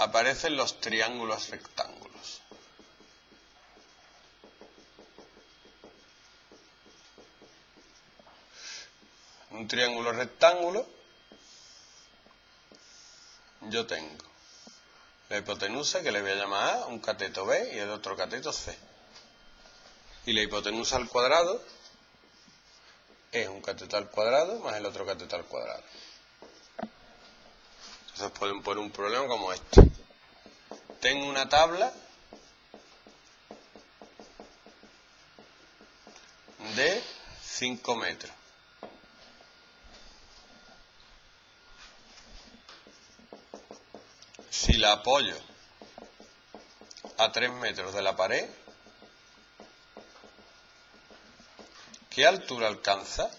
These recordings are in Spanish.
aparecen los triángulos rectángulos. Un triángulo rectángulo, yo tengo la hipotenusa, que le voy a llamar A, un cateto B y el otro cateto C. Y la hipotenusa al cuadrado es un cateto al cuadrado más el otro cateto al cuadrado. Entonces pueden poner un problema como este. Tengo una tabla de 5 metros. Si la apoyo a 3 metros de la pared, ¿qué altura alcanza?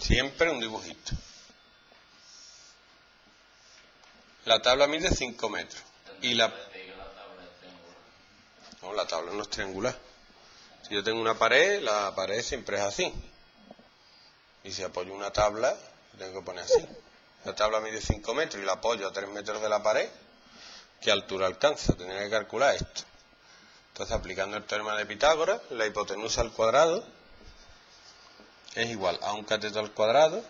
Siempre un dibujito. La tabla mide 5 metros. Y la... No, la tabla no es triangular. Si yo tengo una pared, la pared siempre es así. Y si apoyo una tabla, tengo que poner así. La tabla mide 5 metros y la apoyo a 3 metros de la pared, ¿qué altura alcanza? Tendría que calcular esto. Entonces, aplicando el teorema de Pitágoras, la hipotenusa al cuadrado es igual a un cateto al cuadrado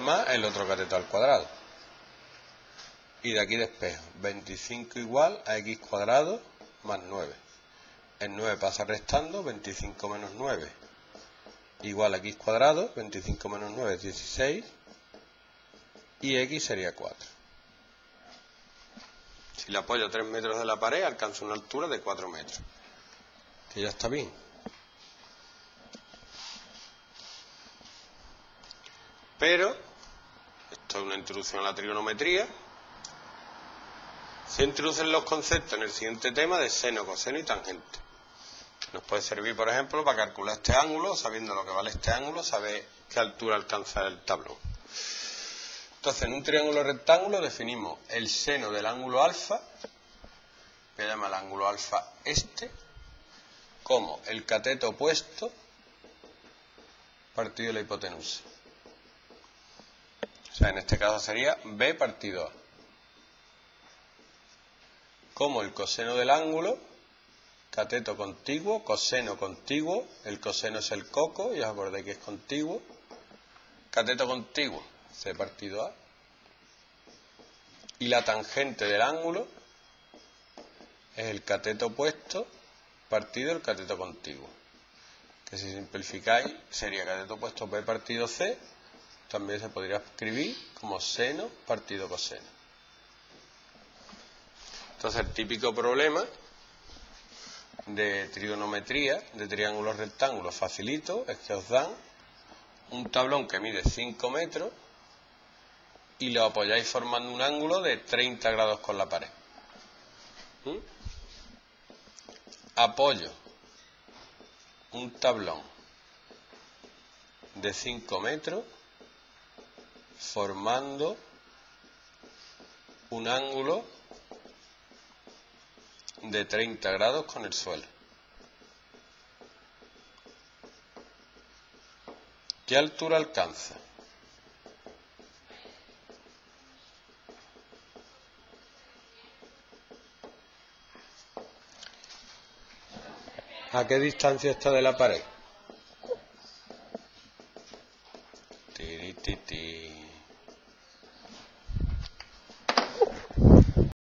más el otro cateto al cuadrado. Y de aquí despejo. 25 igual a x cuadrado más 9. El 9 pasa restando, 25 menos 9 igual a x cuadrado, 25 menos 9 es 16. Y x sería 4. Si le apoyo a 3 metros de la pared, alcanzo una altura de 4 metros. Que ya está bien. Pero, esto es una introducción a la trigonometría. Se introducen los conceptos en el siguiente tema de seno, coseno y tangente. Nos puede servir, por ejemplo, para calcular este ángulo. Sabiendo lo que vale este ángulo, saber qué altura alcanza el tablón. Entonces, en un triángulo rectángulo definimos el seno del ángulo alfa, que se llama el ángulo alfa este, como el cateto opuesto partido de la hipotenusa. O sea, en este caso sería B partido A. Como el coseno del ángulo, cateto contiguo, coseno contiguo, el coseno es el coco, ya os acordáis que es contiguo, cateto contiguo. C partido A, y la tangente del ángulo es el cateto opuesto partido el cateto contiguo, que si simplificáis sería cateto opuesto B partido C, también se podría escribir como seno partido coseno. Entonces el típico problema de trigonometría, de triángulos rectángulos facilito, es que os dan un tablón que mide 5 metros y lo apoyáis formando un ángulo de 30 grados con la pared. Apoyo un tablón de 5 metros formando un ángulo de 30 grados con el suelo. ¿Qué altura alcanza? ¿A qué distancia está de la pared?